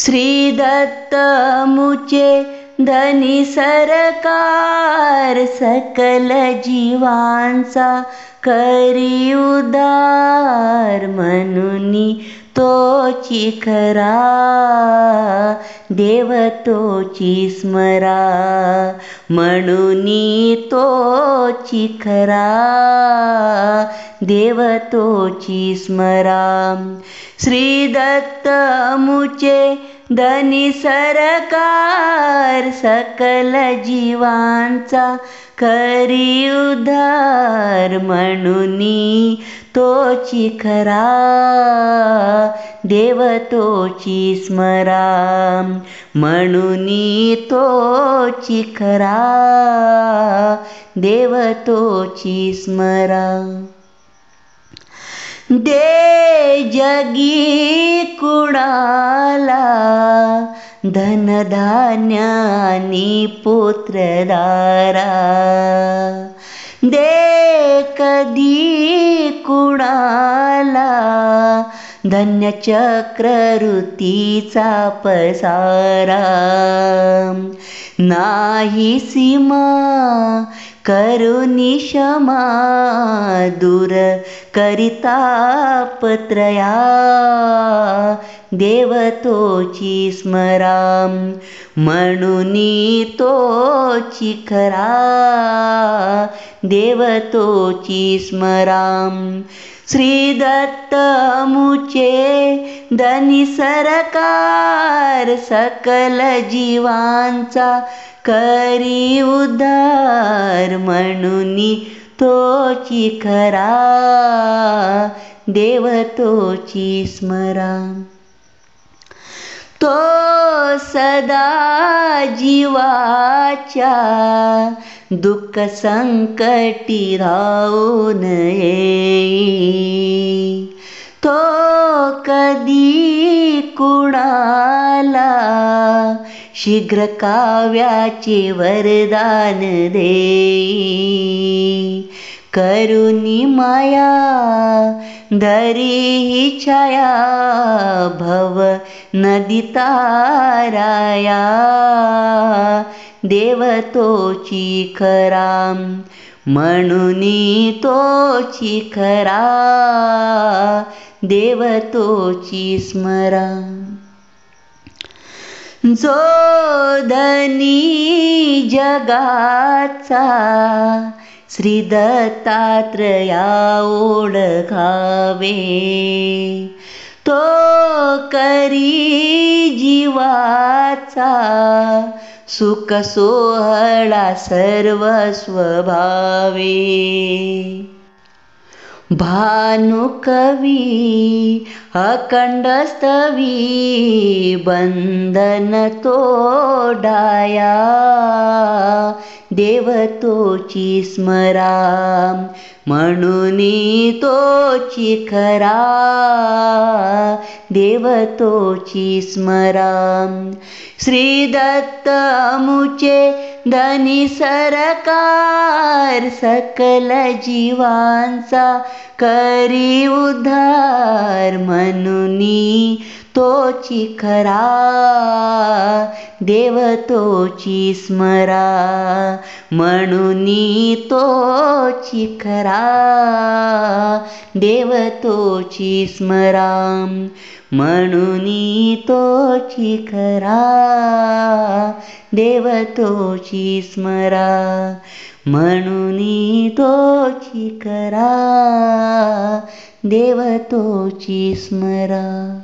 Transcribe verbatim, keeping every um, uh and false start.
श्री दत्त मुचे धनी सरकार, सकल जीवांचा करी उदार, मनुनी तोची खरा, देव तोची स्मरा, मनुनी तोची खरा, देव तोची स्मरा। श्री दत्त मुचे धनी सरकार, सकल जीवांचा करी उद्धार, मनुनी तोची खरा, देव तोची स्मरा, मनुनी तोची खरा, देव तोची स्मरा। दे जगी कुणाला धनधान्यानी पुत्रदारा, दे कधी कुणाला धन्यचक्रवृत्तीचा पसारा, नाही सीमा करुणी क्षमा, दूर करिता पत्रया, देव तोची स्मरा, मनुनी तोची खरा, देव तोची स्मरा। श्री दत्त मुचे धनी सरकार, सकल जीवांचा करी उद्धार, मनुनी तोची खरा, देव तोची स्मरा। तो सदा जीवाच्या दुःख संकटी राहून येई, तो कधी कुणाला शीघ्र काव्याचे वरदान देई, करुणी माया धरी ही छाया, भव नदी ताराया, देव तोची खरा, मनुनी तोची खरा, देव तोची स्मरा। जो धनी जगाचा श्री दत्तात्रया ओळखावे, तो करी जीवाचा सुख सोहळा सर्वस्व भावे, भानुकवी अखंडस्तवी बंधन तोडाया, देव तोची स्मरा, मनुनी तोची खरा, देव तोची स्मरा। श्री दत्त मुचे धनी सरकार, सकल जीवांचा करी उद्धार, मनुनी तोची खरा, देव तोची स्मरा, मनुनी तोची खरा, देव तोची स्मरा, मनुनी तोची खरा, देव तोची स्मरा, मनुनी तोची खरा, देव तोची स्मरा।